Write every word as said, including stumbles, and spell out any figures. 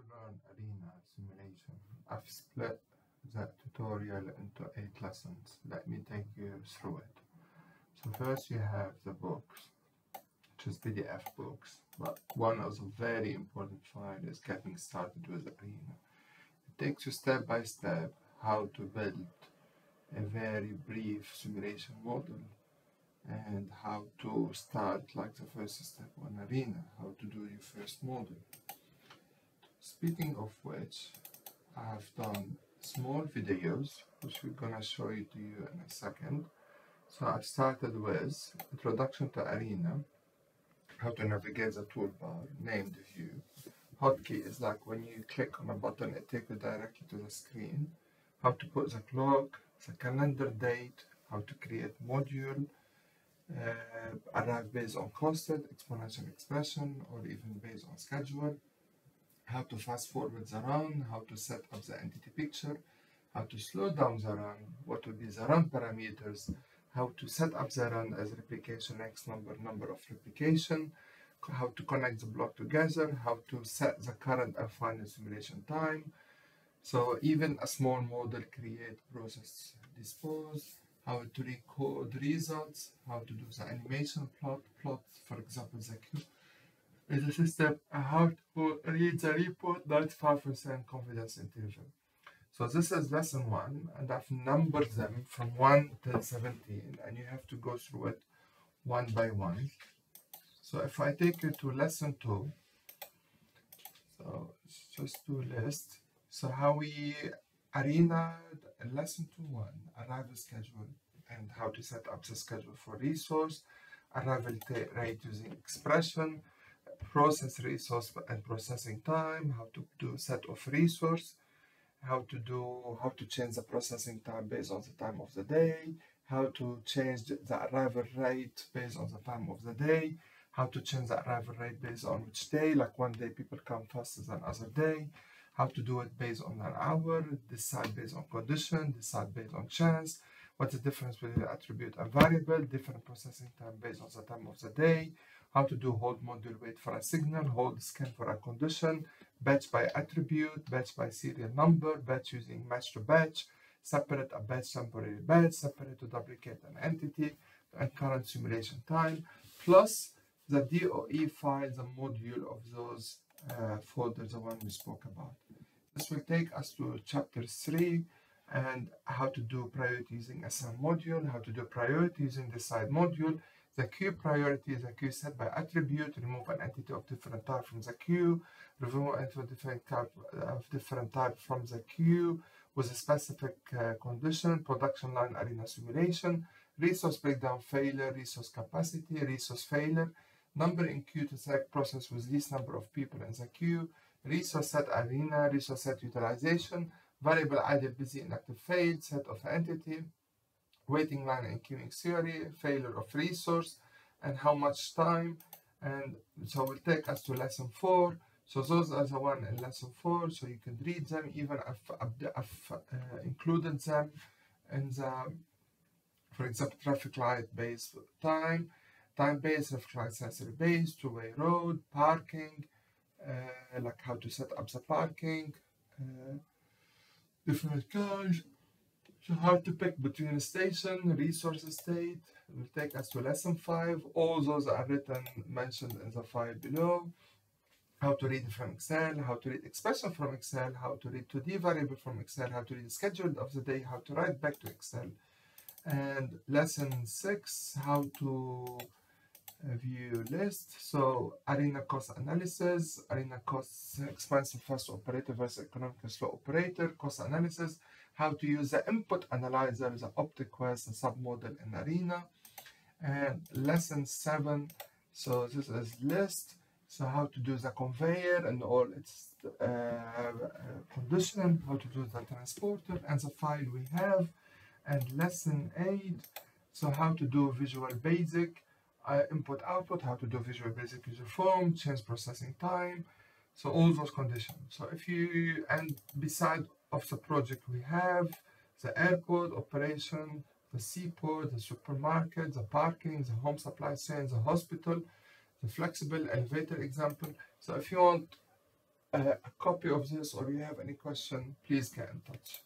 to learn Arena simulation. I've split that tutorial into eight lessons. Let me take you through it. So first you have the books, which is P D F books, but one of the very important file is getting started with Arena. It takes you step by step how to build a very brief simulation model and how to start like the first step on Arena, how to do your first model. Speaking of which, I have done small videos which we're gonna show you to you in a second. So I've started with Introduction to Arena, how to navigate the toolbar, name the view. Hotkey is like when you click on a button, it takes you directly to the screen. How to put the clock, the calendar date, how to create module, uh, arrive based on constant, exponential expression, or even based on schedule. How to fast forward the run, how to set up the entity picture, how to slow down the run, what would be the run parameters, how to set up the run as replication X number, number of replication, how to connect the block together, how to set the current and final simulation time. So even a small model, create, process, dispose, how to record results, how to do the animation plot, plot, for example, the Q. In the system, I have to read the report ninety-five percent confidence interval. So this is lesson one, and I've numbered them from one till seventeen, and you have to go through it one by one. So if I take you to lesson two, so it's just to list. So how we Arena lesson two one, arrival schedule and how to set up the schedule for resource, arrival rate using expression, process resource and processing time, how to do set of resource, how to do how to change the processing time based on the time of the day, how to change the arrival rate based on the time of the day, how to change the arrival rate based on which day, like one day people come faster than other day, how to do it based on an hour, decide based on condition, decide based on chance, what's the difference between attribute and variable, different processing time based on the time of the day, how to do hold module wait for a signal, hold scan for a condition, batch by attribute, batch by serial number, batch using match to batch, separate a batch, temporary batch, separate to duplicate an entity, and current simulation time, plus the D O E file, the module of those uh, folders, the one we spoke about. This will take us to chapter three, and how to do priority using S M module, how to do priority using decide module, the queue priority, the queue set by attribute, remove an entity of different type from the queue, remove an entity of different type, of different type from the queue with a specific uh, condition, production line Arena simulation, resource breakdown failure, resource capacity, resource failure, number in queue to select process with least number of people in the queue, resource set Arena, resource set utilization, variable idle busy inactive failed, set of entity, waiting line and queuing theory, failure of resource, and how much time. And so it will take us to lesson four. So those are the one in lesson four, so you can read them, even if I've uh, included them in the, for example, traffic light based time, time based, traffic light sensor based, two-way road, parking, uh, like how to set up the parking, uh, different cars. So how to pick between a station, resource state. It will take us to lesson five. All those are written, mentioned in the file below. How to read from Excel, how to read expression from Excel, how to read two D variable from Excel, how to read the schedule of the day, how to write back to Excel. And lesson six, how to view list. So Arena cost analysis, Arena cost expensive fast operator versus economic slow operator, cost analysis, how to use the input analyzer, the OptiQuest, the submodel in Arena. And lesson seven, so this is list, so how to do the conveyor and all its uh, condition, how to do the transporter and the file we have. And lesson eight, so how to do Visual Basic, Uh, input output, how to do Visual Basic user form, change processing time, so all those conditions. So if you, and beside of the project we have the airport operation, the seaport, the supermarket, the parking, the home supply chain, the hospital, the flexible elevator example. So if you want uh, a copy of this or you have any question, please get in touch.